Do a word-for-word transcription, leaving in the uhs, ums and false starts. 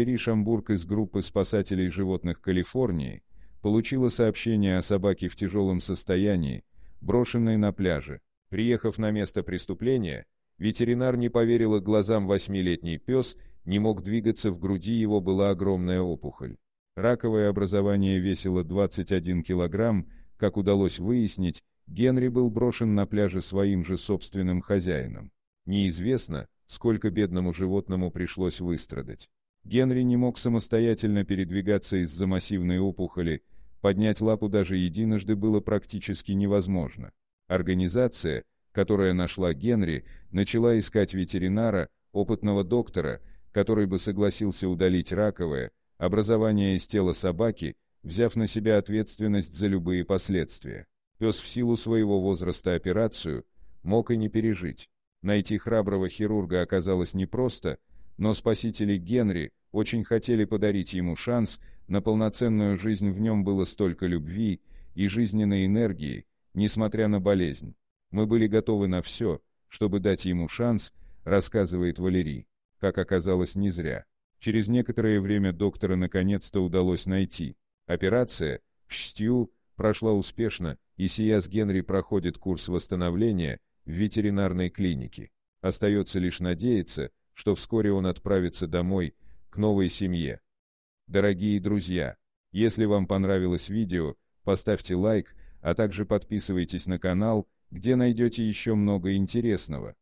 Валери Шомбург из группы спасателей животных Калифорнии получила сообщение о собаке в тяжелом состоянии, брошенной на пляже. Приехав на место преступления, ветеринар не поверила глазам. Восьмилетний пес не мог двигаться, в груди его была огромная опухоль. Раковое образование весило двадцать один килограмм, как удалось выяснить, Генри был брошен на пляже своим же собственным хозяином. Неизвестно, сколько бедному животному пришлось выстрадать. Генри не мог самостоятельно передвигаться из-за массивной опухоли, поднять лапу даже единожды было практически невозможно. Организация, которая нашла Генри, начала искать ветеринара, опытного доктора, который бы согласился удалить раковое образование из тела собаки, взяв на себя ответственность за любые последствия. Пес в силу своего возраста операцию мог и не пережить. Найти храброго хирурга оказалось непросто, но спасители Генри очень хотели подарить ему шанс на полноценную жизнь. В нем было столько любви и жизненной энергии, несмотря на болезнь. «Мы были готовы на все, чтобы дать ему шанс», рассказывает Валери. Как оказалось, не зря. Через некоторое время доктора наконец-то удалось найти. Операция, к счастью, прошла успешно, и сейчас Генри проходит курс восстановления в ветеринарной клинике. Остается лишь надеяться, что вскоре он отправится домой, к новой семье. Дорогие друзья, если вам понравилось видео, поставьте лайк, а также подписывайтесь на канал, где найдете еще много интересного.